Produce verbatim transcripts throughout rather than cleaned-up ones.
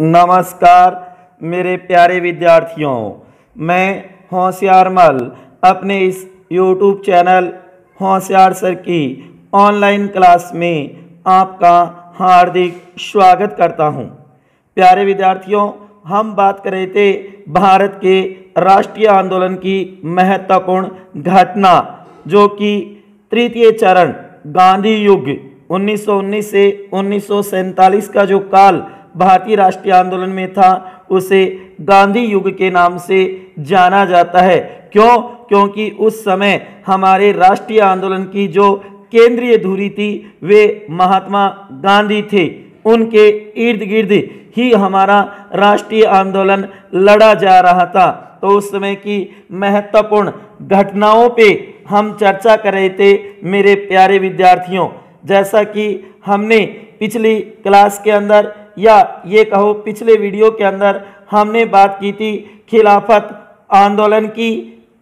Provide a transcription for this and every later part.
नमस्कार मेरे प्यारे विद्यार्थियों, मैं होशियार मल अपने इस यूट्यूब चैनल होशियार सर की ऑनलाइन क्लास में आपका हार्दिक स्वागत करता हूं। प्यारे विद्यार्थियों, हम बात कर रहे थे भारत के राष्ट्रीय आंदोलन की महत्वपूर्ण घटना जो कि तृतीय चरण गांधी युग उन्नीस सौ उन्नीस से उन्नीस सौ सैंतालीस का जो काल भारतीय राष्ट्रीय आंदोलन में था उसे गांधी युग के नाम से जाना जाता है। क्यों? क्योंकि उस समय हमारे राष्ट्रीय आंदोलन की जो केंद्रीय धुरी थी वे महात्मा गांधी थे, उनके इर्द गिर्द ही हमारा राष्ट्रीय आंदोलन लड़ा जा रहा था। तो उस समय की महत्वपूर्ण घटनाओं पे हम चर्चा कर रहे थे मेरे प्यारे विद्यार्थियों। जैसा कि हमने पिछली क्लास के अंदर या ये कहो पिछले वीडियो के अंदर हमने बात की थी खिलाफत आंदोलन की,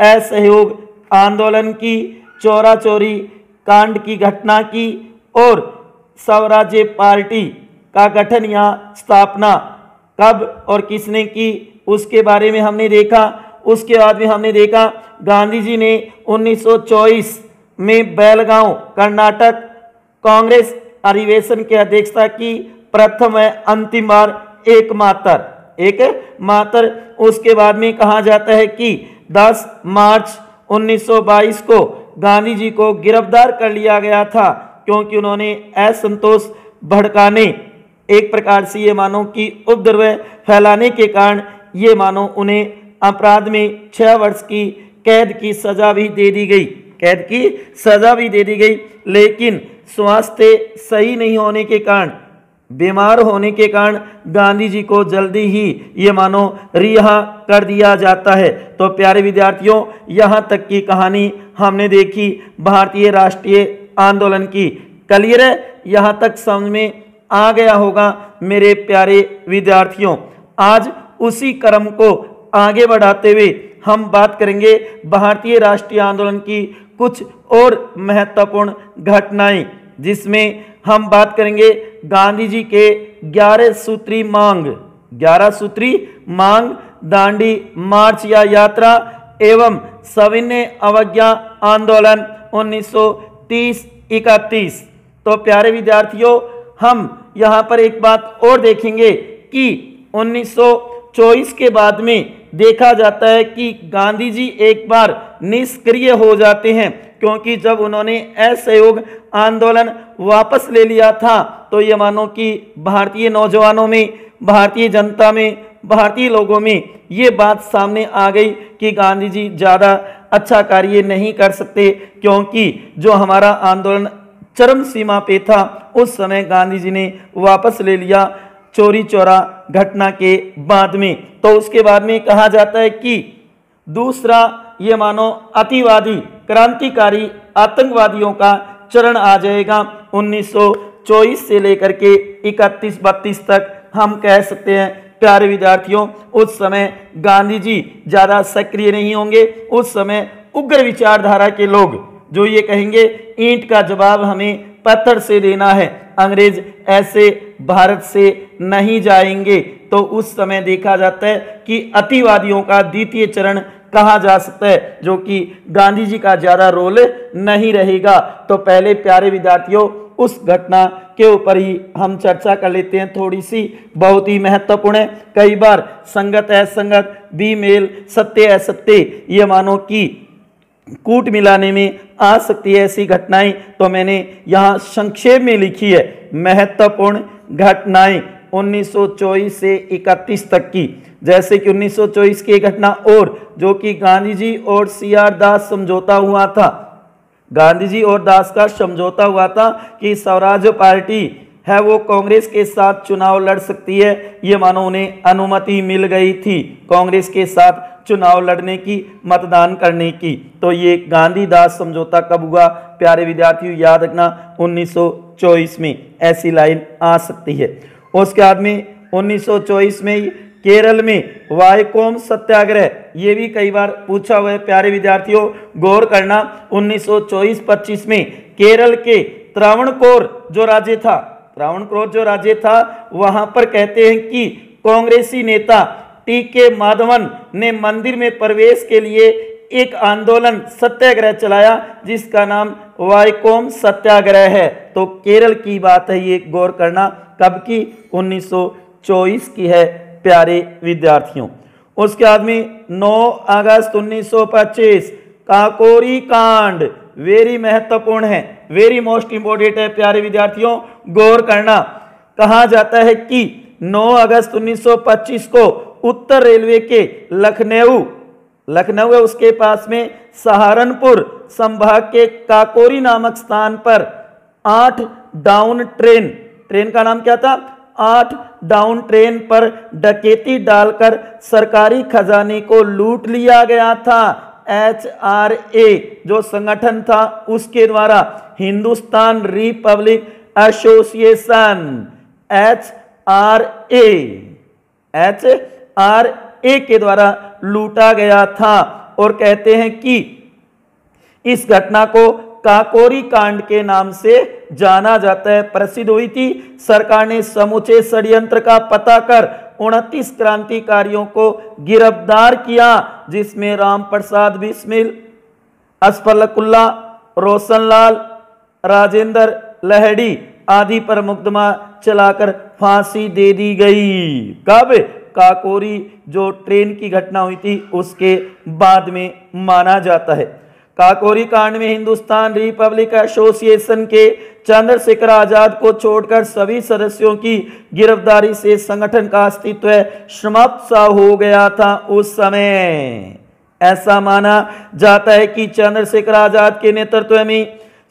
असहयोग आंदोलन की, चोरा चोरी कांड की घटना की और स्वराज्य पार्टी का गठन या स्थापना कब और किसने की उसके बारे में हमने देखा। उसके बाद में हमने देखा गांधी जी ने उन्नीस सौ चौबीस में बेलगांव कर्नाटक कांग्रेस अधिवेशन की अध्यक्षता की, प्रथम है अंतिम बार एक मातर एक मातर। उसके बाद में कहा जाता है कि दस मार्च उन्नीस सौ बाईस को गांधी जी को गिरफ्तार कर लिया गया था क्योंकि उन्होंने असंतोष भड़काने एक प्रकार से ये मानो कि उपद्रव फैलाने के कारण ये मानो उन्हें अपराध में छह वर्ष की कैद की सजा भी दे दी गई कैद की सजा भी दे दी गई। लेकिन स्वास्थ्य सही नहीं होने के कारण, बीमार होने के कारण गांधी जी को जल्दी ही ये मानो रिहा कर दिया जाता है। तो प्यारे विद्यार्थियों, यहाँ तक की कहानी हमने देखी भारतीय राष्ट्रीय आंदोलन की। क्लियर है? यहाँ तक समझ में आ गया होगा मेरे प्यारे विद्यार्थियों। आज उसी क्रम को आगे बढ़ाते हुए हम बात करेंगे भारतीय राष्ट्रीय आंदोलन की कुछ और महत्वपूर्ण घटनाएं, जिसमें हम बात करेंगे गांधी जी के ग्यारह सूत्री मांग ग्यारह सूत्री मांग दांडी मार्च या यात्रा एवं सविनय अवज्ञा आंदोलन उन्नीस सौ तीस इकतीस। तो प्यारे विद्यार्थियों, हम यहाँ पर एक बात और देखेंगे कि उन्नीस सौ चौबीस के बाद में देखा जाता है कि गांधी जी एक बार निष्क्रिय हो जाते हैं क्योंकि जब उन्होंने असहयोग आंदोलन वापस ले लिया था तो ये मानो कि भारतीय नौजवानों में, भारतीय जनता में, भारतीय लोगों में ये बात सामने आ गई कि गांधी जी ज़्यादा अच्छा कार्य नहीं कर सकते क्योंकि जो हमारा आंदोलन चरम सीमा पे था उस समय गांधी जी ने वापस ले लिया चोरी चोरा घटना के बाद में। तो उसके बाद में कहा जाता है कि दूसरा ये मानो अतिवादी क्रांतिकारी आतंकवादियों का चरण आ जाएगा उन्नीस सौ चौबीस से लेकर के इकतीस बत्तीस तक हम कह सकते हैं। प्यारे विद्यार्थियों, उस समय गांधी जी ज़्यादा सक्रिय नहीं होंगे। उस समय उग्र विचारधारा के लोग जो ये कहेंगे ईंट का जवाब हमें पत्थर से देना है, अंग्रेज ऐसे भारत से नहीं जाएंगे। तो उस समय देखा जाता है कि अतिवादियों का द्वितीय चरण कहा जा सकता है जो कि गांधी जी का ज़्यादा रोल नहीं रहेगा। तो पहले प्यारे विद्यार्थियों उस घटना के ऊपर ही हम चर्चा कर लेते हैं थोड़ी सी, बहुत ही महत्वपूर्ण है। कई बार संगत असंगत, बेमेल, सत्य असत्य ये मानो कि कूट मिलाने में आ सकती है ऐसी घटनाएं। तो मैंने यहाँ संक्षेप में लिखी है महत्वपूर्ण घटनाएं उन्नीस सौ चौबीस से इकतीस तक की। जैसे कि उन्नीस सौ चौबीस की घटना और जो कि गांधी जी और सी आर दास समझौता हुआ था, गांधी जी और दास का समझौता हुआ था कि स्वराज्य पार्टी है वो कांग्रेस के साथ चुनाव लड़ सकती है। ये मानो उन्हें अनुमति मिल गई थी कांग्रेस के साथ चुनाव लड़ने की, मतदान करने की। तो ये गांधी दास समझौता कब हुआ प्यारे विद्यार्थियों? याद रखना उन्नीस सौ चौबीस में ऐसी लाइन आ सकती है। उसके बाद में उन्नीस सौ चौबीस में केरल में वायकोम सत्याग्रह, ये भी कई बार पूछा हुआ है प्यारे विद्यार्थियों, गौर करना। उन्नीस सौ चौबीस पच्चीस में केरल के त्रावणकोर जो राज्य था त्रावणकोर जो राज्य था वहां पर कहते हैं कि कांग्रेसी नेता टी के माधवन ने मंदिर में प्रवेश के लिए एक आंदोलन सत्याग्रह चलाया जिसका नाम वाइकोम सत्याग्रह है। तो केरल की बात है ये, गौर करना कब की, उन्नीस सौ चौबीस की है प्यारे विद्यार्थियों। उसके बाद में नौ अगस्त उन्नीस सौ पच्चीस काकोरी कांड वेरी महत्वपूर्ण है, वेरी मोस्ट इंपोर्टेंट है प्यारे विद्यार्थियों, गौर करना। कहा जाता है कि नौ अगस्त उन्नीस सौ पच्चीस को उत्तर रेलवे के लखनऊ लखनऊ है उसके पास में सहारनपुर संभाग के काकोरी नामक स्थान पर आठ डाउन ट्रेन ट्रेन का नाम क्या था, आठ डाउन ट्रेन पर डकैती डालकर सरकारी खजाने को लूट लिया गया था। एच आर ए जो संगठन था उसके द्वारा, Hindustan Republic Association, H R A H R A के द्वारा लूटा गया था। और कहते हैं कि इस घटना को काकोरी कांड के नाम से जाना जाता है, प्रसिद्ध हुई थी। सरकार ने समूचे षड्यंत्र का पता कर उनतीस क्रांतिकारियों को गिरफ्तार किया जिसमें राम प्रसाद बिस्मिल, असफलकुल्ला, रोशनलाल, राजेंद्र लहड़ी आदि पर मुकदमा चलाकर फांसी दे दी गई। कब? काकोरी जो ट्रेन की घटना हुई थी उसके बाद में माना जाता है। काकोरी कांड में हिंदुस्तान रिपब्लिक एसोसिएशन के चंद्रशेखर आजाद को छोड़कर सभी सदस्यों की गिरफ्तारी से संगठन का अस्तित्व समाप्त सा हो गया था। उस समय ऐसा माना जाता है कि चंद्रशेखर आजाद के नेतृत्व में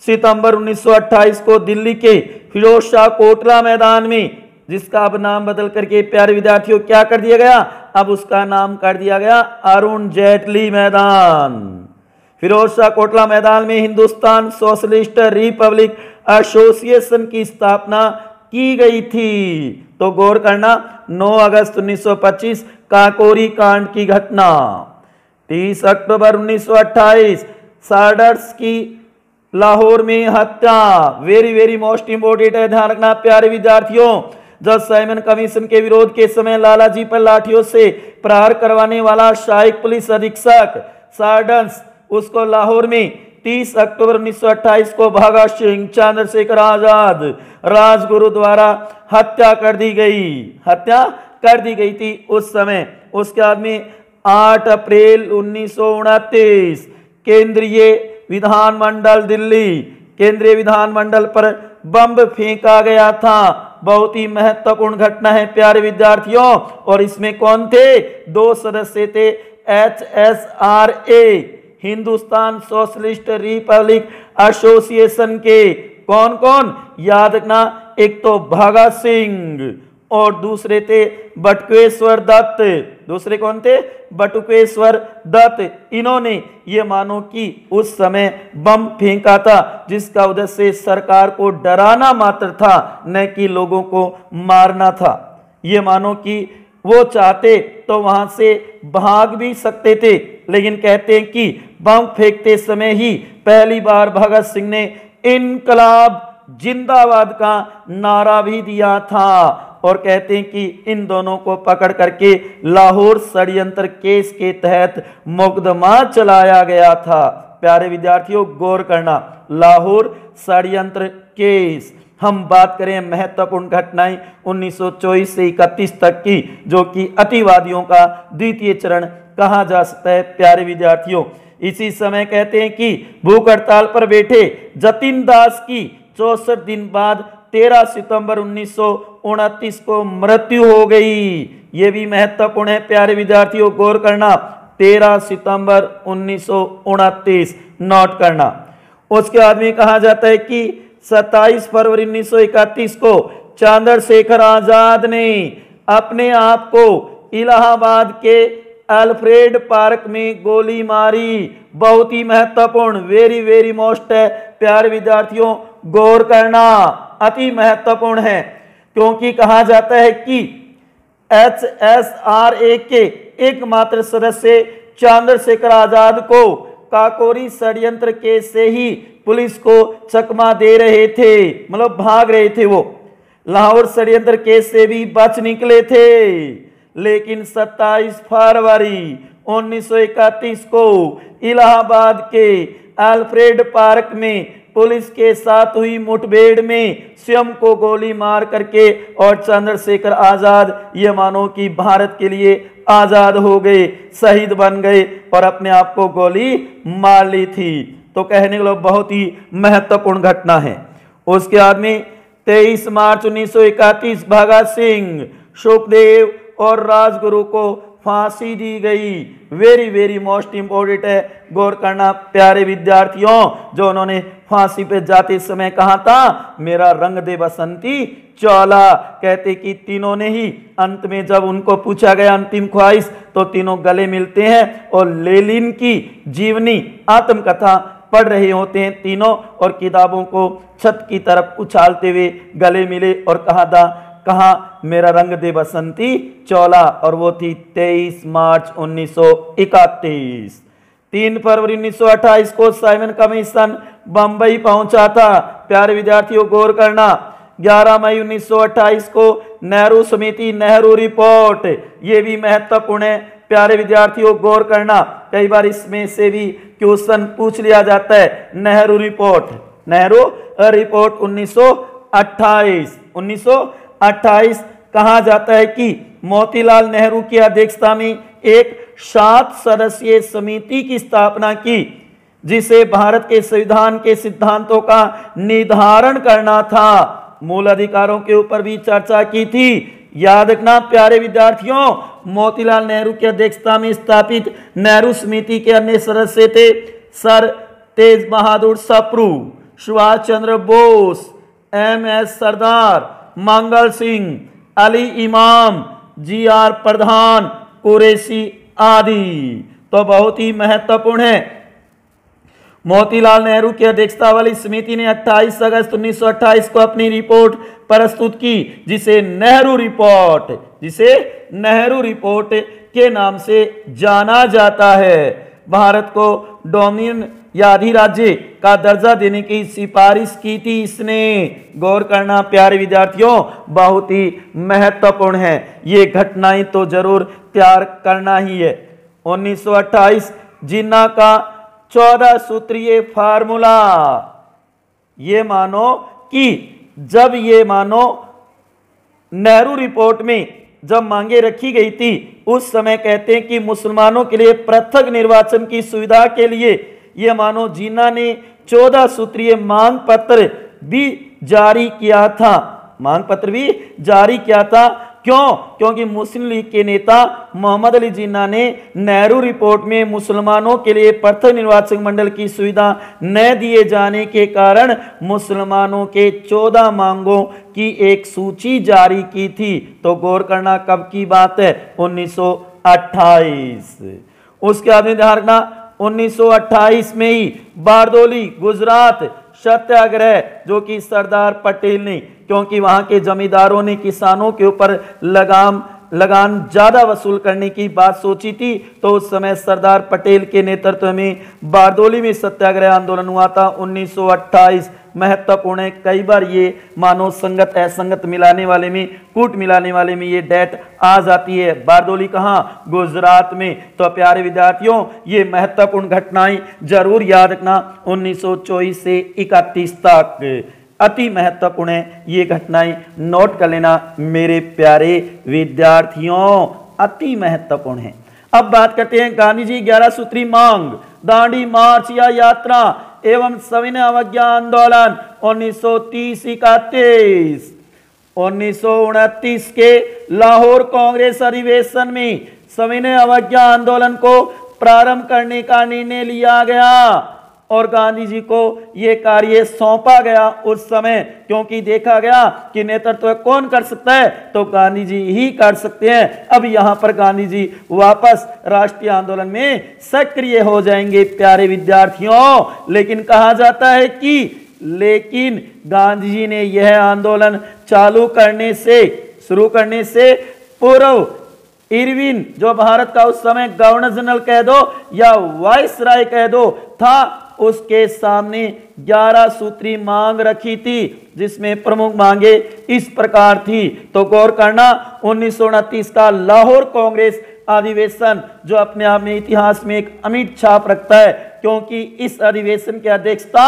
सितंबर उन्नीस सौ अट्ठाईस को दिल्ली के फिरोज शाह कोटला मैदान में, जिसका अब नाम बदल करके प्यारे विद्यार्थियों क्या कर दिया गया, अब उसका नाम कर दिया गया अरुण जेटली मैदान। फिरोज शाह कोटला मैदान में हिंदुस्तान सोशलिस्ट रिपब्लिक एसोसिएशन की स्थापना की गई थी। तो गौर करना नौ अगस्त उन्नीस सौ पच्चीस काकोरी कांड की घटना। तीस अक्टूबर उन्नीस सौ अट्ठाईस सांडर्स की लाहौर में हत्या, वेरी वेरी मोस्ट इंपोर्टेंट है, ध्यान रखना प्यारे विद्यार्थियों। जब साइमन कमीशन के विरोध के समय लालाजी पर लाठियों से प्रहार करवाने वाला सहायक पुलिस अधीक्षक सांडर्स, उसको लाहौर में तीस अक्टूबर उन्नीस सौ अट्ठाईस को भगत सिंह, चंद्रशेखर आजाद, राजगुरु द्वारा हत्या कर दी गई हत्या कर दी गई थी उस समय। उसके बाद में आठ अप्रैल उन्नीस सौ उनतीस केंद्रीय विधानमंडल दिल्ली, केंद्रीय विधानमंडल पर बम फेंका गया था। बहुत ही महत्वपूर्ण घटना है प्यारे विद्यार्थियों। और इसमें कौन थे? दो सदस्य थे H S R A Hindustan socialist Republic association के। कौन कौन? याद रखना, एक तो भगत सिंह और दूसरे थे बटुकेश्वर दत्त। दूसरे कौन थे? बटुकेश्वर दत्त। इन्होंने ये मानो कि उस समय बम फेंका था जिसका उद्देश्य सरकार को डराना मात्र था, न कि लोगों को मारना था। ये मानो कि वो चाहते तो वहां से भाग भी सकते थे, लेकिन कहते हैं कि बम फेंकते समय ही पहली बार भगत सिंह ने इनकलाब जिंदाबाद का नारा भी दिया था। और कहते हैं कि इन दोनों को पकड़ करके लाहौर षड्यंत्र केस के तहत मुकदमा चलाया गया था। प्यारे विद्यार्थियों गौर करना, लाहौर षड्यंत्र केस। हम बात करें महत्वपूर्ण घटनाएं उन्नीस सौ चौबीस से इकतीस तक की, जो कि अतिवादियों का द्वितीय चरण कहा जा सकता है प्यारे विद्यार्थियों। इसी समय कहते हैं कि भूख हड़ताल पर बैठे जतिन दास की चौसठ दिन बाद तेरह सितंबर उन्नीस सौ उनतीस को मृत्यु हो गई। ये भी महत्वपूर्ण है प्यारे विद्यार्थियों, गौर करना। तेरह सितंबर उन्नीस सौ उनतीस नोट करना। उसके बाद में कहा जाता है कि सत्ताईस फरवरी उन्नीस सौ इकतीस को चंद्रशेखर आजाद ने अपने आप को इलाहाबाद के अल्फ्रेड पार्क में गोली मारी। बहुत ही महत्वपूर्ण, वेरी वेरी मोस्ट है प्यारे विद्यार्थियों, गौर करना, अति महत्वपूर्ण है। क्योंकि कहा जाता है कि एच एस आर ए के एकमात्र सदस्य चंद्रशेखर आजाद को काकोरी षड्यंत्र के से ही पुलिस को चकमा दे रहे थे, मतलब भाग रहे थे। वो लाहौर षड्यंत्र केस से भी बच निकले थे। लेकिन सत्ताईस फरवरी उन्नीस सौ इकतीस को इलाहाबाद के अल्फ्रेड पार्क में पुलिस के साथ हुई मुठभेड़ में स्वयं को गोली मार करके और चंद्रशेखर आजाद ये मानो कि भारत के लिए आजाद हो गए, शहीद बन गए और अपने आप को गोली मार ली थी। तो कहने के लिए बहुत ही महत्वपूर्ण घटना है। उसके बाद में तेईस मार्च उन्नीस सौ इकतीस भगत सिंह, सुखदेव और राजगुरु को फांसी दी गई। वेरी वेरी मोस्ट इम्पोर्टेंट है, गौर करना प्यारे विद्यार्थियों, जो उन्होंने फांसी पे जाते समय कहा था मेरा रंग दे बसंती चौला, कहते कि तीनों ने ही अंत में जब उनको पूछा गया अंतिम ख्वाहिश तो तीनों गले मिलते हैं और लेनिन की जीवनी आत्मकथा पढ़ रहे होते हैं तीनों और किताबों को छत की तरफ उछालते हुए गले मिले और कहा था कहा मेरा रंग दे बसंती चौला, और वो थी तेईस मार्च उन्नीस सौ इकतीस। तीन फरवरी उन्नीस सौ अट्ठाईस को साइमन कमीशन बंबई पहुंचा था। प्यारे विद्यार्थियों गौर करना, ग्यारह मई उन्नीस सौ अट्ठाईस को नेहरू समिति नेहरू रिपोर्ट, ये भी महत्वपूर्ण है। प्यारे विद्यार्थियों गौर करना, कई बार इसमें से भी क्वेश्चन पूछ लिया जाता है। नेहरू रिपोर्ट, नेहरू रिपोर्ट उन्नीस सौ अट्ठाईस कहा जाता है कि मोतीलाल नेहरू की अध्यक्षता में एक सात सदस्यीय समिति की स्थापना की जिसे भारत के संविधान के सिद्धांतों का निर्धारण करना था। मूल अधिकारों के ऊपर भी चर्चा की थी, याद रखना प्यारे विद्यार्थियों। मोतीलाल नेहरू की अध्यक्षता में स्थापित नेहरू समिति के अन्य सदस्य थे sir Tej Bahadur Sapru, Subhash Chandra Bose, M S Sardar, Mangal Singh, Ali Imam, G are प्रधान, कुरैशी आदि। तो बहुत ही महत्वपूर्ण है। मोतीलाल नेहरू की अध्यक्षता वाली समिति ने अट्ठाईस अगस्त उन्नीस सौ अट्ठाईस को अपनी रिपोर्ट प्रस्तुत की जिसे नेहरू रिपोर्ट जिसे नेहरू रिपोर्ट के नाम से जाना जाता है। भारत को डोमिनियन या अधिराज्य का दर्जा देने की सिफारिश की थी इसने। गौर करना प्यारे विद्यार्थियों, बहुत ही महत्वपूर्ण है, ये घटनाएं तो जरूर तैयार करना ही है। उन्नीस सौ अट्ठाईस जिन्ना का चौदह सूत्रीय फार्मूला, ये मानो कि जब ये मानो नेहरू रिपोर्ट में जब मांगे रखी गई थी उस समय कहते हैं कि मुसलमानों के लिए पृथक निर्वाचन की सुविधा के लिए ये मानो जिन्ना ने चौदह सूत्रीय मांग पत्र भी जारी किया था मांग पत्र भी जारी किया था क्यों? क्योंकि मुस्लिम लीग के नेता मोहम्मद अली जिन्ना ने नेहरू रिपोर्ट में मुसलमानों के लिए पृथक निर्वाचक मंडल की सुविधा न दिए जाने के कारण मुसलमानों के चौदह मांगों की एक सूची जारी की थी। तो गौर करना कब की बात है, उन्नीस सौ अट्ठाईस। उसके बाद ध्यान रखना उन्नीस सौ अट्ठाईस में ही बारदोली गुजरात सत्याग्रह, जो कि सरदार पटेल ने, क्योंकि वहां के जमींदारों ने किसानों के ऊपर लगाम लगान ज़्यादा वसूल करने की बात सोची थी, तो उस समय सरदार पटेल के नेतृत्व में बारदोली में सत्याग्रह आंदोलन हुआ था उन्नीस सौ अट्ठाईस। महत्वपूर्ण है, कई बार ये मानव संगत असंगत मिलाने वाले में, कूट मिलाने वाले में ये डेट आ जाती है। बारदोली कहाँ? गुजरात में। तो प्यारे विद्यार्थियों ये महत्वपूर्ण घटनाएं जरूर याद रखना, उन्नीस सौ चौबीस से इकतीस तक अति महत्वपूर्ण है, ये घटनाएं नोट कर लेना मेरे प्यारे विद्यार्थियों, अति महत्वपूर्ण है। अब बात करते हैं गांधी जी ग्यारह सूत्री मांग, दांडी मार्च या यात्रा एवं सविनय अवज्ञा आंदोलन उन्नीस सौ तीस इकतीस। उन्नीस सौ उनतीस के लाहौर कांग्रेस अधिवेशन में सविनय अवज्ञा आंदोलन को प्रारंभ करने का निर्णय लिया गया और गांधी जी को यह कार्य सौंपा गया उस समय, क्योंकि देखा गया कि नेतृत्व कौन कर सकता है तो गांधी जी ही कर सकते हैं। अब यहाँ पर गांधी जी वापस राष्ट्रीय आंदोलन में सक्रिय हो जाएंगे प्यारे विद्यार्थियों। लेकिन कहा जाता है कि लेकिन गांधी जी ने यह आंदोलन चालू करने से शुरू करने से पूर्व इरविन, जो भारत का उस समय गवर्नर जनरल कह दो या वाइस राय कह दो था, उसके सामने ग्यारह सूत्री मांग रखी थी जिसमें प्रमुख मांगे इस प्रकार थी। तो गौर करना उन्नीस सौ उनतीस का लाहौर कांग्रेस अधिवेशन जो अपने आप में इतिहास में एक अमिट छाप रखता है, क्योंकि इस अधिवेशन की अध्यक्षता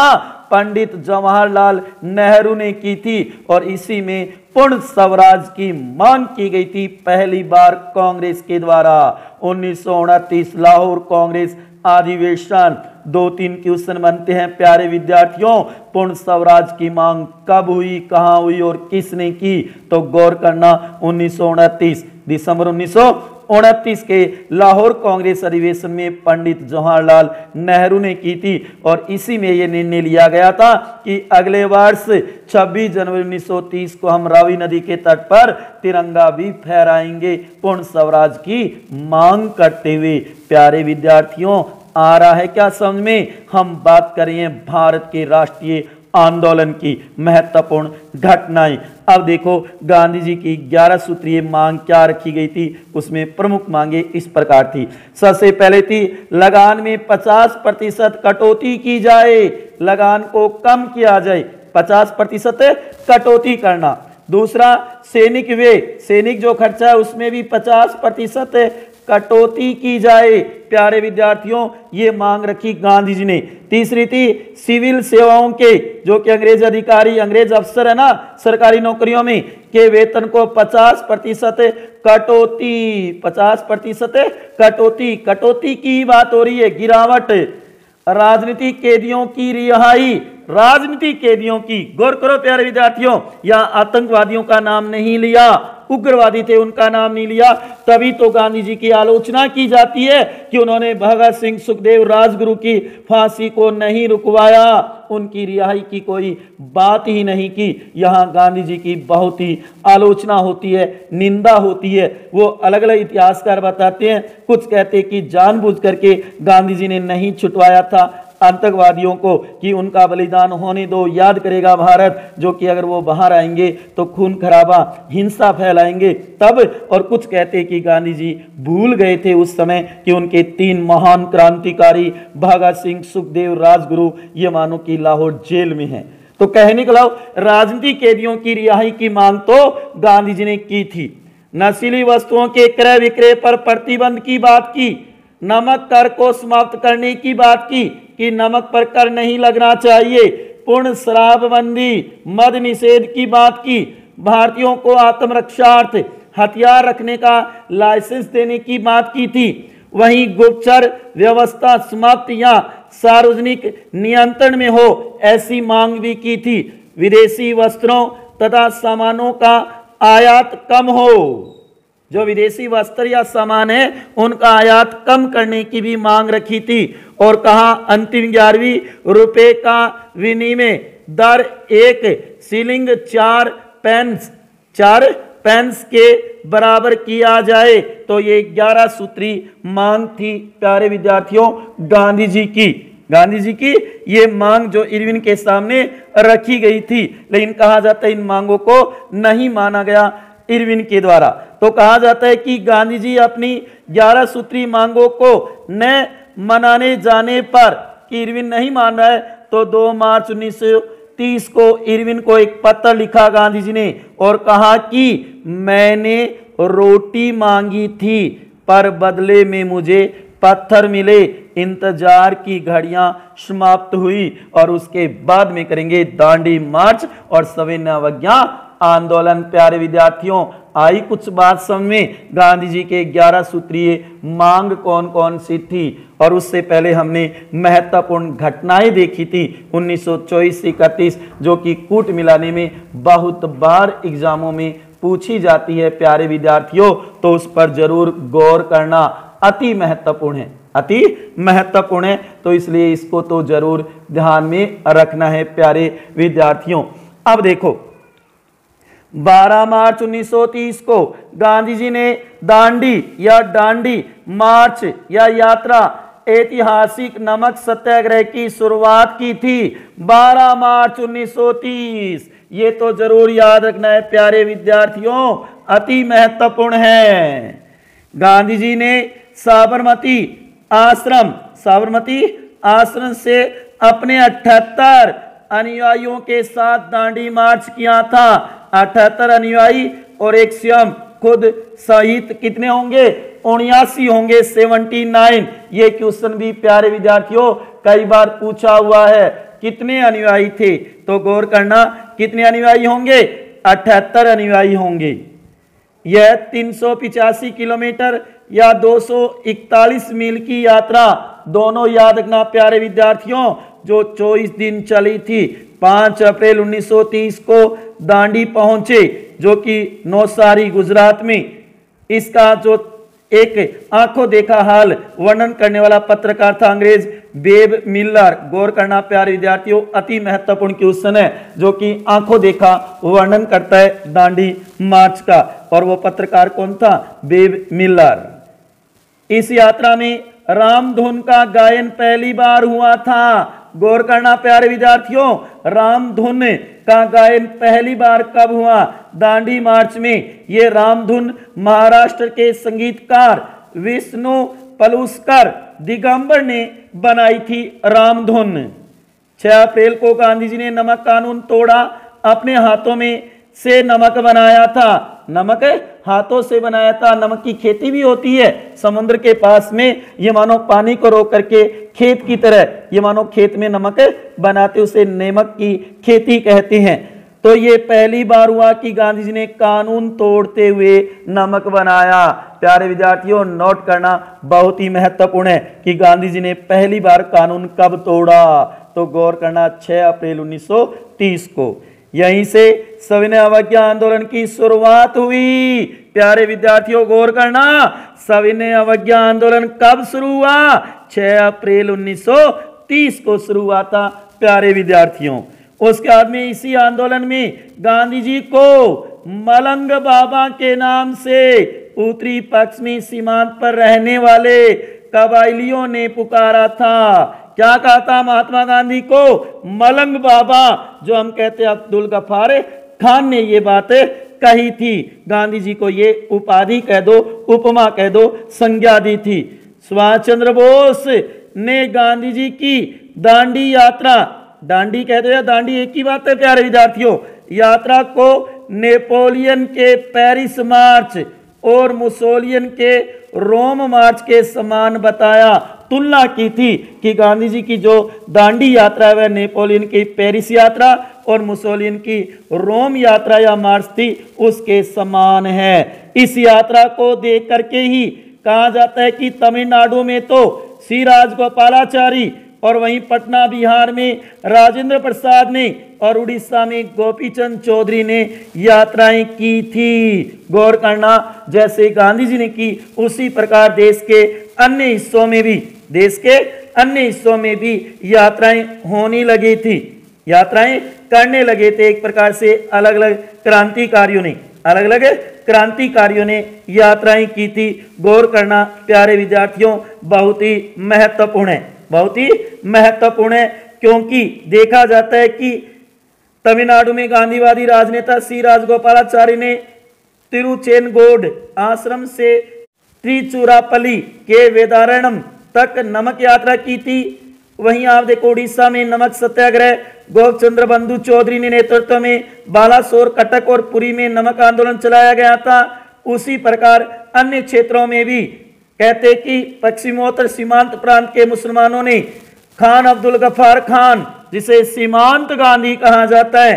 पंडित जवाहरलाल नेहरू ने की थी और इसी में पूर्ण स्वराज की मांग की गई थी पहली बार कांग्रेस के द्वारा। उन्नीस सौ उनतीस लाहौर कांग्रेस अधिवेशन। दो तीन क्वेश्चन बनते हैं प्यारे विद्यार्थियों, पूर्ण स्वराज की मांग कब हुई, कहां हुई और किसने की। तो गौर करना उन्नीस सौ उनतीस दिसंबर उन्नीस सौ उनतीस के लाहौर कांग्रेस अधिवेशन में पंडित जवाहरलाल नेहरू ने की थी और इसी में यह निर्णय लिया गया था कि अगले वर्ष छब्बीस जनवरी उन्नीस सौ तीस को हम रावी नदी के तट पर तिरंगा भी फहराएंगे पूर्ण स्वराज की मांग करते हुए। प्यारे विद्यार्थियों आ रहा है क्या समझ में? हम बात करें भारत के राष्ट्रीय आंदोलन की महत्वपूर्ण घटनाएं। अब देखो गांधी जी की ग्यारह सूत्रीय मांग क्या रखी गई थी, उसमें प्रमुख मांगे इस प्रकार थी। सबसे पहले थी लगान में पचास प्रतिशत कटौती की जाए, लगान को कम किया जाए, पचास प्रतिशत कटौती करना। दूसरा सैनिक व्यय, सैनिक जो खर्चा है उसमें भी पचास प्रतिशत कटौती की जाए। प्यारे विद्यार्थियों ये मांग रखी गांधी जी ने। तीसरी थी सिविल सेवाओं के जो कि अंग्रेज अधिकारी अंग्रेज अफसर है ना सरकारी नौकरियों में, के वेतन को पचास प्रतिशत कटौती, पचास प्रतिशत कटौती, कटौती की बात हो रही है, गिरावट। राजनीतिक कैदियों की रिहाई, राजनीतिक कैदियों की, गौर करो प्यारे विद्यार्थियों यहाँ आतंकवादियों का नाम नहीं लिया, उग्रवादी थे उनका नाम नहीं लिया। तभी तो गांधी जी की आलोचना की जाती है कि उन्होंने भगत सिंह सुखदेव राजगुरु की फांसी को नहीं रुकवाया, उनकी रिहाई की कोई बात ही नहीं की। यहाँ गांधी जी की बहुत ही आलोचना होती है, निंदा होती है। वो अलग अलग इतिहासकार बताते हैं, कुछ कहते कि जानबूझ करके गांधी जी ने नहीं छुटवाया था आतंकवादियों को कि उनका बलिदान होने दो, याद करेगा भारत, जो कि अगर वो बाहर आएंगे तो खून खराबा हिंसा फैलाएंगे तब। और कुछ कहते कि गांधी जी भूल गए थे उस समय कि उनके तीन महान क्रांतिकारी भगत सिंह सुखदेव राजगुरु ये मानो कि लाहौर जेल में हैं। तो कहने के लाओ राजनीतिक कैदियों की रिहाई की मांग तो गांधी जी ने की थी। नशीली वस्तुओं के क्रय विक्रय पर प्रतिबंध की बात की, नमक कर को समाप्त करने की बात की कि नमक पर कर नहीं लगना चाहिए, पूर्ण शराबबंदी मद निषेध की बात की, भारतीयों को आत्मरक्षार्थ हथियार रखने का लाइसेंस देने की बात की थी। वहीं गुप्तचर व्यवस्था समाप्त या सार्वजनिक नियंत्रण में हो ऐसी मांग भी की थी। विदेशी वस्त्रों तथा सामानों का आयात कम हो, जो विदेशी वस्त्र या सामान है उनका आयात कम करने की भी मांग रखी थी। और कहा अंतिम ग्यारहवीं रुपए का विनिमय दर एक सीलिंग चार पेंस चार पेंस के बराबर किया जाए। तो ये ग्यारह सूत्री मांग थी प्यारे विद्यार्थियों गांधी जी की, गांधी जी की ये मांग जो इरविन के सामने रखी गई थी। लेकिन कहा जाता है इन मांगों को नहीं माना गया इरविन के द्वारा। तो कहा जाता है कि गांधी जी अपनी ग्यारह सूत्री मांगों को न मनाने जाने पर कि इरविन नहीं मान रहा है, तो दो मार्च उन्नीस सौ तीस को इरविन को एक पत्र लिखा गांधी जी ने और कहा कि मैंने रोटी मांगी थी पर बदले में मुझे पत्थर मिले, इंतजार की घड़ियां समाप्त हुई। और उसके बाद में करेंगे दांडी मार्च और सविनय अवज्ञा आंदोलन। प्यारे विद्यार्थियों आई कुछ बात समझ में? गांधी जी के ग्यारह सूत्रीय मांग कौन कौन सी थी, और उससे पहले हमने महत्वपूर्ण घटनाएं देखी थी उन्नीस सौ चौबीस से इकतीस जो कि कूट मिलाने में बहुत बार एग्जामों में पूछी जाती है प्यारे विद्यार्थियों। तो उस पर जरूर गौर करना, अति महत्वपूर्ण है, अति महत्वपूर्ण है, तो इसलिए इसको तो जरूर ध्यान में रखना है प्यारे विद्यार्थियों। अब देखो बारह मार्च उन्नीस सौ तीस को गांधी जी ने दांडी या दांडी मार्च या यात्रा ऐतिहासिक नमक सत्याग्रह की शुरुआत की थी बारह मार्च उन्नीस सौ तीस। ये तो जरूर याद रखना है प्यारे विद्यार्थियों, अति महत्वपूर्ण है। गांधी जी ने साबरमती आश्रम साबरमती आश्रम से अपने अठहत्तर अनुयायियों के साथ दांडी मार्च किया था। अठहत्तर अनुयायी और एक स्वयं खुद सहित कितने होंगे? उन्यासी होंगे, उन्यासी। ये क्वेश्चन भी प्यारे विद्यार्थियों कई बार पूछा हुआ है। कितने अनुयायी थे? तो गौर करना, कितने अनुयायी होंगे? अठहत्तर अनुयायी होंगे। यह तीन सौ पिचासी किलोमीटर या दो सौ इकतालीस मील की यात्रा, दोनों याद रखना प्यारे विद्यार्थियों, जो चौबीस दिन चली थी। पाँच अप्रैल उन्नीस सौ तीस को दांडी पहुंचे, जो कि नौसारी गुजरात में। इसका जो एक आंखों देखा हाल वर्णन करने वाला पत्रकार था अंग्रेज बेब मिलर। गौर करना प्यारे विद्यार्थियों, अति महत्वपूर्ण क्वेश्चन है जो कि आंखों देखा वर्णन करता है दांडी मार्च का। और वो पत्रकार कौन था? Webb Miller. इस यात्रा में रामधुन का गायन पहली बार हुआ था। गौर करना प्यारे विद्यार्थियों, रामधुन का गायन पहली बार कब हुआ? दांडी मार्च में। ये रामधुन महाराष्ट्र के संगीतकार विष्णु पलुस्कर दिगंबर ने बनाई थी। रामधुन छह अप्रैल को गांधी जी ने नमक कानून तोड़ा, अपने हाथों में से नमक बनाया था। नमक हाथों से बनाया था। नमक की खेती भी होती है समुद्र के पास में। ये मानो पानी को रोक करके खेत की तरह, ये मानो खेत में नमक बनाते, उसे नेमक की खेती कहते हैं। तो ये पहली बार हुआ कि गांधी जी ने कानून तोड़ते हुए नमक बनाया। प्यारे विद्यार्थियों, नोट करना बहुत ही महत्वपूर्ण है कि गांधी जी ने पहली बार कानून कब तोड़ा। तो गौर करना, छह अप्रैल उन्नीस सौ तीस को। यहीं से सविनय अवज्ञा आंदोलन की शुरुआत हुई। प्यारे विद्यार्थियों, गौर करना, सविनय अवज्ञा आंदोलन कब शुरू हुआ? छह अप्रैल उन्नीस सौ तीस को शुरू हुआ था प्यारे विद्यार्थियों। उसके बाद में इसी आंदोलन में गांधी जी को मलंग बाबा के नाम से उत्तरी पश्चिमी सीमांत पर रहने वाले कबायलियों ने पुकारा था। क्या कहा था? महात्मा गांधी को मलंग बाबा, जो हम कहते हैं अब्दुल गफार खान ने ये बातें कही थी। गांधी जी को ये उपाधि कह दो, उपमा कह दो, संज्ञा दी थी। सुभाष चंद्र बोस ने गांधी जी की दांडी यात्रा, दांडी कहते हैं, दांडी एक ही बात है प्यारे विद्यार्थियों, यात्रा को नेपोलियन के पेरिस मार्च और मुसोलियन के रोम मार्च के समान बताया। तुलना की थी कि गांधी जी की जो दांडी यात्रा है वह नेपोलियन की पेरिस यात्रा और मुसोलियन की रोम यात्रा या मार्च थी, उसके समान है। इस यात्रा को देख करके ही कहा जाता है कि तमिलनाडु में तो सी राजगोपालाचारी और वहीं पटना बिहार में राजेंद्र प्रसाद ने और उड़ीसा में गोपीचंद चौधरी ने यात्राएं की थी। गौर करना, जैसे गांधी जी ने की उसी प्रकार देश के अन्य हिस्सों में भी, देश के अन्य हिस्सों में भी यात्राएं होने लगी थी, यात्राएं करने लगे थे। एक प्रकार से अलग अलग क्रांतिकारियों ने, अलग अलग क्रांतिकारियों ने यात्राएं की थी। गौर करना प्यारे विद्यार्थियों, बहुत ही महत्वपूर्ण है, बहुत ही महत्वपूर्ण है, क्योंकि देखा जाता है कि तमिलनाडु में गांधीवादी राजनेता सी राजगोपालाचारी ने तिरुचेनगोड आश्रम से त्रिचुरापल्ली के वेदारण्यम तक नमक यात्रा की थी। वहीं आप देखो उड़ीसा में नमक सत्याग्रह गोपचंद्र बंधु चौधरी ने नेतृत्व में बालासोर, कटक और पुरी में नमक आंदोलन चलाया गया था। उसी प्रकार अन्य क्षेत्रों में भी कहते कि पश्चिमोत्तर सीमांत प्रांत के मुसलमानों ने खान अब्दुल गफार खान, जिसे सीमांत गांधी कहा जाता है,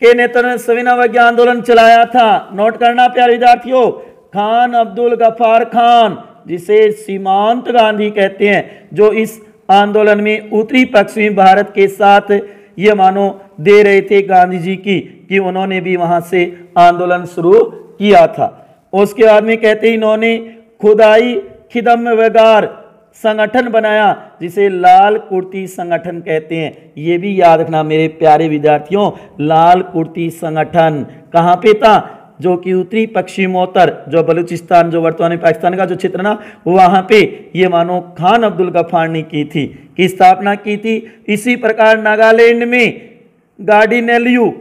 के नेतृत्व में सविनय अवज्ञा आंदोलन चलाया था। नोट करना प्यारे विद्यार्थियों, खान अब्दुल गफार खान, जिसे सीमांत गांधी कहते हैं, जो इस आंदोलन में उत्तरी पश्चिमी भारत के साथ ये मानो दे रहे थे गांधी जी की कि उन्होंने भी वहाँ से आंदोलन शुरू किया था। उसके बाद में कहते इन्होंने खुदाई खिदमगार संगठन बनाया, जिसे लाल कुर्ती संगठन कहते हैं। ये भी याद रखना मेरे प्यारे विद्यार्थियों, लाल कुर्ती संगठन कहाँ पे था? जो कि उत्तरी पश्चिमोत्तर, जो बलूचिस्तान, जो वर्तमान में पाकिस्तान का जो क्षेत्र ना, वहाँ पे ये मानो खान अब्दुल गफार ने की थी, की स्थापना की थी। इसी प्रकार नागालैंड में गार्डिनेलियू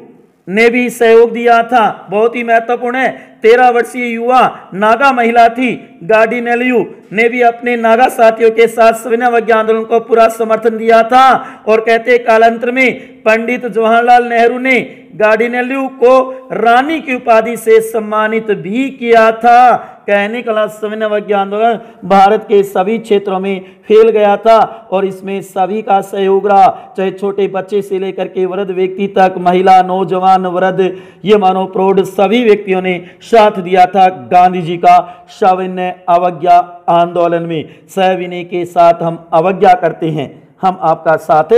ने भी सहयोग दिया था। बहुत ही महत्वपूर्ण है तेरह वर्षीय युवा नागा महिला थी गार्डिनेल्यू ने भी अपने नागा साथियों के साथ सविनय अवज्ञा आंदोलन को पूरा समर्थन दिया था। और कहते कालांतर में पंडित जवाहरलाल नेहरू ने गार्डिनेल्यू को रानी की उपाधि से सम्मानित भी किया था। कहने का सविनय अवज्ञा आंदोलन भारत के सभी क्षेत्रों में फैल गया था और इसमें सभी का सहयोग रहा, चाहे छोटे बच्चे से लेकर के वृद्ध व्यक्ति तक, महिला, नौजवान, वृद्ध, ये मानो प्रौढ़ सभी व्यक्तियों ने साथ दिया था गांधी जी का सविनय अवज्ञा आंदोलन में। सविनय के साथ हम अवज्ञा करते हैं, हम आपका साथ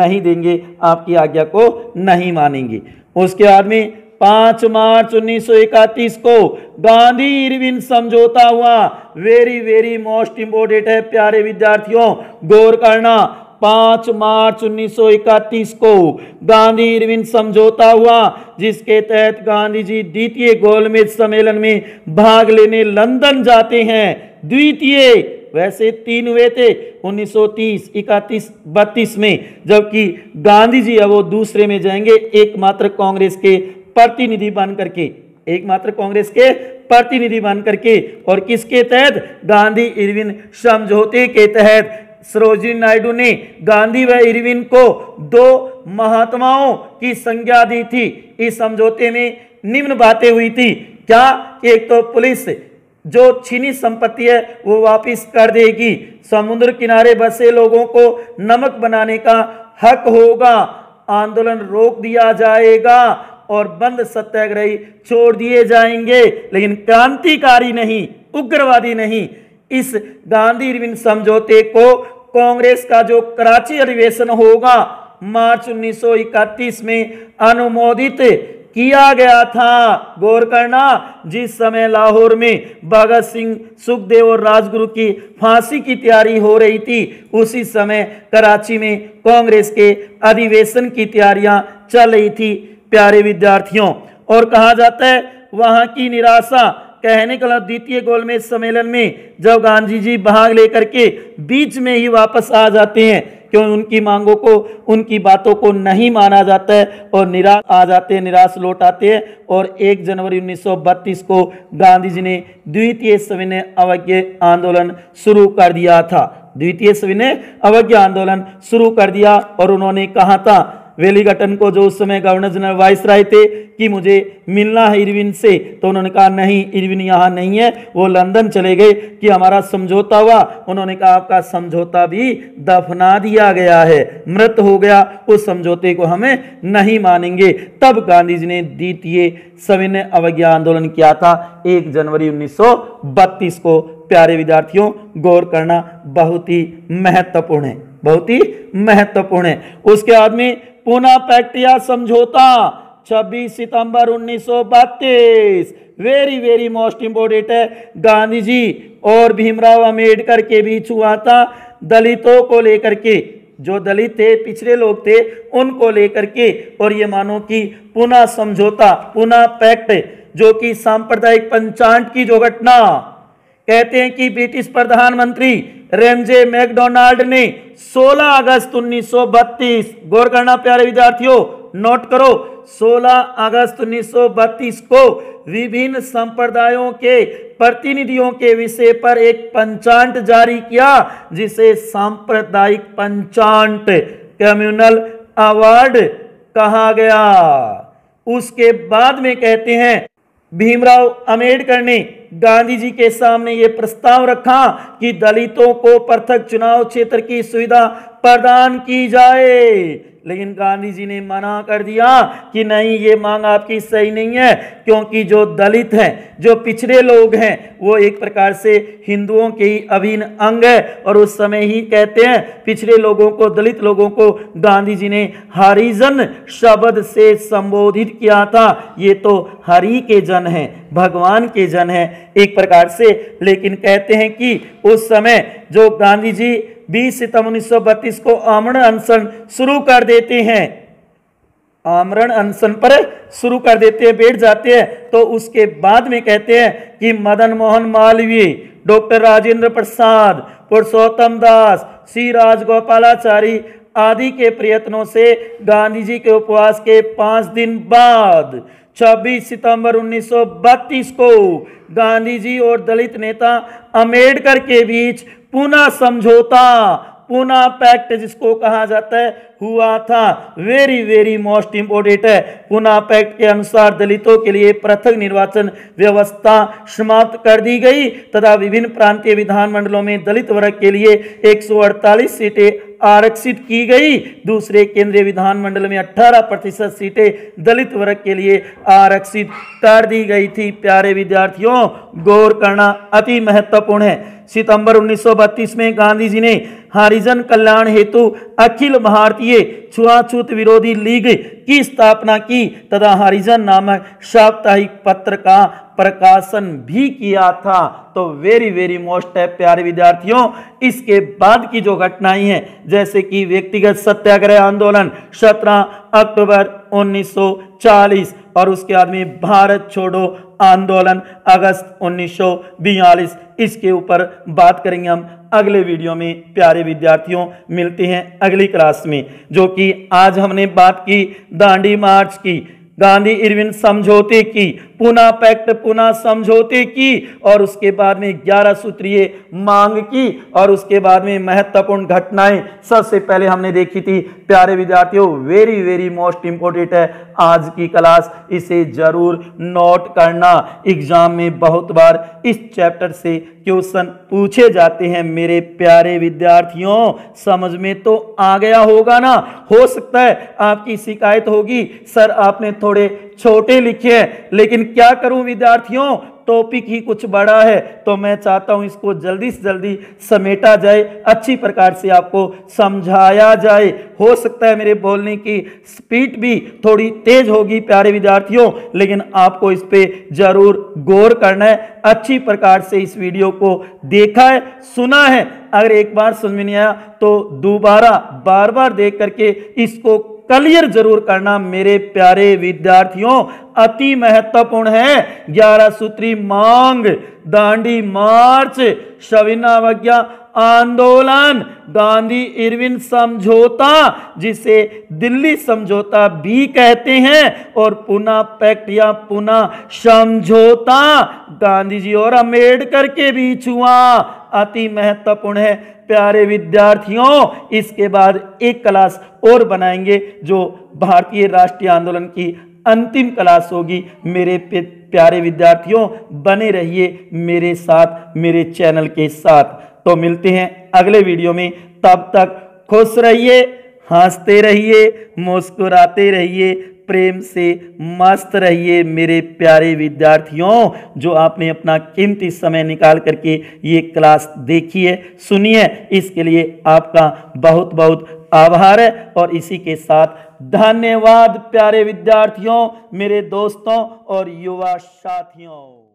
नहीं देंगे, आपकी आज्ञा को नहीं मानेंगे। उसके बाद में पाँच मार्च उन्नीस सौ इकतीस को गांधी इरविन समझौता हुआ। वेरी वेरी मोस्ट इम्पोर्टेंट है प्यारे विद्यार्थियों, गौर करना। पाँच मार्च उन्नीस सौ इकतीस को गांधी इरविन समझौता हुआ, जिसके तहत गांधी जी द्वितीय गोलमेज सम्मेलन में भाग लेने लंदन जाते हैं। द्वितीय, वैसे तीन हुए थे उन्नीस सौ तीस, इकतीस, बत्तीस में, जबकि गांधी जी अब वो दूसरे में जाएंगे एकमात्र कांग्रेस के प्रतिनिधि बन करके, एकमात्र कांग्रेस के प्रतिनिधि बन करके। और किसके तहत? गांधी इरविन समझौते के तहत। सरोजिनी नायडू ने गांधी व इरविन को दो महात्माओं की संज्ञा दी थी। इस समझौते में निम्न बातें हुई थी, क्या? एक तो पुलिस जो छीनी संपत्ति है वो वापस कर देगी, समुद्र किनारे बसे लोगों को नमक बनाने का हक होगा, आंदोलन रोक दिया जाएगा और बंद सत्याग्रही छोड़ दिए जाएंगे, लेकिन क्रांतिकारी नहीं, उग्रवादी नहीं। इस गांधी इरविन समझौते को कांग्रेस का जो कराची अधिवेशन होगा मार्च उन्नीस सौ इकतीस में अनुमोदित किया गया था। गौर करना, जिस समय लाहौर में भगत सिंह, सुखदेव और राजगुरु की फांसी की तैयारी हो रही थी, उसी समय कराची में कांग्रेस के अधिवेशन की तैयारियां चल रही थी प्यारे विद्यार्थियों। और कहा जाता है वहां की निराशा, कहने का द्वितीय गोलमेज सम्मेलन में जब गांधी जी भाग लेकर के बीच में ही वापस आ जाते हैं, क्यों? उनकी मांगों को, उनकी बातों को नहीं माना जाता है और निराश आ जाते हैं, निराश लौट आते हैं। और एक जनवरी उन्नीस सौ बत्तीस को गांधी जी ने द्वितीय सविनय अवज्ञा आंदोलन शुरू कर दिया था, द्वितीय सविनय अवज्ञा आंदोलन शुरू कर दिया। और उन्होंने कहा था वेलिंगटन को, जो उस समय गवर्नर जनरल वाइसराय थे, कि मुझे मिलना है इरविन से, तो उन्होंने कहा नहीं, इरविन यहाँ नहीं है, वो लंदन चले गए कि हमारा समझौता हुआ। उन्होंने कहा आपका समझौता भी दफना दिया गया है, मृत हो गया, उस समझौते को हमें नहीं मानेंगे। तब गांधी जी ने द्वितीय सविनय अवज्ञा आंदोलन किया था एक जनवरी उन्नीस सौ बत्तीस को। प्यारे विद्यार्थियों गौर करना, बहुत ही महत्वपूर्ण है, बहुत ही महत्वपूर्ण है। उसके बाद में पूना पैक्ट या समझौता छब्बीस सितंबर उन्नीस सौ बत्तीस, वेरी वेरी मोस्ट इम्पोर्टेंट है, गांधी जी और भीमराव अंबेडकर के बीच हुआ था। दलितों को लेकर के, जो दलित थे, पिछड़े लोग थे, उनको लेकर के। और ये मानो कि पूना समझौता, पूना पैक्ट, जो कि सांप्रदायिक पंचांड की जो घटना, कहते हैं कि ब्रिटिश प्रधानमंत्री रेमजे मैकडोनाल्ड ने सोलह अगस्त उन्नीस सौ बत्तीस, गौर करना प्यारे विद्यार्थियों, नोट करो, सोलह अगस्त उन्नीस सौ बत्तीस को विभिन्न संप्रदायों के प्रतिनिधियों के विषय पर एक पंचांट जारी किया, जिसे सांप्रदायिक पंचांट, कम्युनल अवार्ड कहा गया। उसके बाद में कहते हैं भीमराव अंबेडकर ने गांधी जी के सामने ये प्रस्ताव रखा कि दलितों को पृथक चुनाव क्षेत्र की सुविधा प्रदान की जाए, लेकिन गांधी जी ने मना कर दिया कि नहीं, ये मांग आपकी सही नहीं है, क्योंकि जो दलित हैं, जो पिछड़े लोग हैं, वो एक प्रकार से हिंदुओं के ही अभिन्न अंग है। और उस समय ही कहते हैं पिछड़े लोगों को, दलित लोगों को गांधी जी ने हरिजन शब्द से संबोधित किया था। ये तो हरि के जन हैं, भगवान के जन हैं एक प्रकार से। लेकिन कहते हैं कि उस समय जो गांधी जी बीस सितंबर उन्नीस सौ बत्तीस को आमरण अनशन शुरू कर देते हैं, आमरण अनशन पर शुरू कर देते हैं, बैठ जाते हैं। तो उसके बाद में कहते हैं कि मदन मोहन मालवीय, डॉक्टर राजेंद्र प्रसाद, पुरुषोत्तम दास, सी राजगोपालाचारी, आदि के प्रयत्नों से गांधी जी के उपवास के पाँच दिन बाद छब्बीस सितंबर उन्नीस सौ बत्तीस को गांधी जी और दलित नेता अंबेडकर के बीच पूना समझौता, पूना पैक्ट जिसको कहा जाता है, हुआ था। वेरी वेरी मोस्ट इम्पोर्टेंट है। पूना पैक्ट के अनुसार दलितों के लिए पृथक निर्वाचन व्यवस्था समाप्त कर दी गई तथा विभिन्न प्रांतीय विधानमंडलों में दलित वर्ग के लिए एक सौ अड़तालीस सीटें आरक्षित की गई। दूसरे केंद्रीय विधानमंडल में अठारह प्रतिशत सीटें दलित वर्ग के लिए आरक्षित कर दी गई थी। प्यारे विद्यार्थियों, गौर करना अति महत्वपूर्ण है। सितंबर उन्नीस सौ बत्तीस में गांधी जी ने हरिजन कल्याण हेतु अखिल भारतीय छुआछूत विरोधी लीग की स्थापना की तथा हरिजन नामक साप्ताहिक पत्र का प्रकाशन भी किया था। तो वेरी वेरी मोस्ट है प्यारे विद्यार्थियों। इसके बाद की जो घटनाएं हैं, जैसे कि व्यक्तिगत सत्याग्रह आंदोलन सत्रह अक्टूबर उन्नीस सौ चालीस और उसके बाद में भारत छोड़ो आंदोलन अगस्त उन्नीस सौ बयालीस, इसके ऊपर बात करेंगे हम अगले वीडियो में। प्यारे विद्यार्थियों, मिलते हैं अगली क्लास में, जो कि आज हमने बात की दांडी मार्च की, गांधी इरविन समझौते की, पूना पैक्ट पूना समझौते की और उसके बाद में ग्यारह सूत्रीय मांग की और उसके बाद में महत्वपूर्ण घटनाएं सबसे पहले हमने देखी थी। प्यारे विद्यार्थियों, वेरी वेरी मोस्ट इम्पोर्टेंट है आज की क्लास, इसे जरूर नोट करना। एग्जाम में बहुत बार इस चैप्टर से क्वेश्चन पूछे जाते हैं। मेरे प्यारे विद्यार्थियों, समझ में तो आ गया होगा ना? हो सकता है आपकी शिकायत होगी, सर आपने थोड़े छोटे लिखे हैं, लेकिन क्या करूं विद्यार्थियों, टॉपिक ही कुछ बड़ा है। तो मैं चाहता हूं इसको जल्दी से जल्दी समेटा जाए, अच्छी प्रकार से आपको समझाया जाए। हो सकता है मेरे बोलने की स्पीड भी थोड़ी तेज होगी प्यारे विद्यार्थियों, लेकिन आपको इस पे जरूर गौर करना है। अच्छी प्रकार से इस वीडियो को देखा है, सुना है, अगर एक बार समझ में नहीं आया तो दोबारा बार बार देख करके इसको क्लियर जरूर करना। मेरे प्यारे विद्यार्थियों, अति महत्वपूर्ण है ग्यारह सूत्री मांग, दांडी मार्च, सविनय अवज्ञा आंदोलन, गांधी इरविन समझौता जिसे दिल्ली समझौता भी कहते हैं और पूना पैक्ट या पूना समझौता गांधी जी और अंबेडकर के बीच हुआ। अति महत्वपूर्ण है प्यारे विद्यार्थियों। इसके बाद एक क्लास और बनाएंगे जो भारतीय राष्ट्रीय आंदोलन की अंतिम क्लास होगी। मेरे प्यारे विद्यार्थियों, बने रहिए मेरे साथ, मेरे चैनल के साथ। तो मिलते हैं अगले वीडियो में। तब तक खुश रहिए, हंसते रहिए, मुस्कुराते रहिए, प्रेम से मस्त रहिए मेरे प्यारे विद्यार्थियों। जो आपने अपना कीमती समय निकाल करके ये क्लास देखी है, सुनी है, इसके लिए आपका बहुत बहुत आभार है और इसी के साथ धन्यवाद प्यारे विद्यार्थियों, मेरे दोस्तों और युवा साथियों।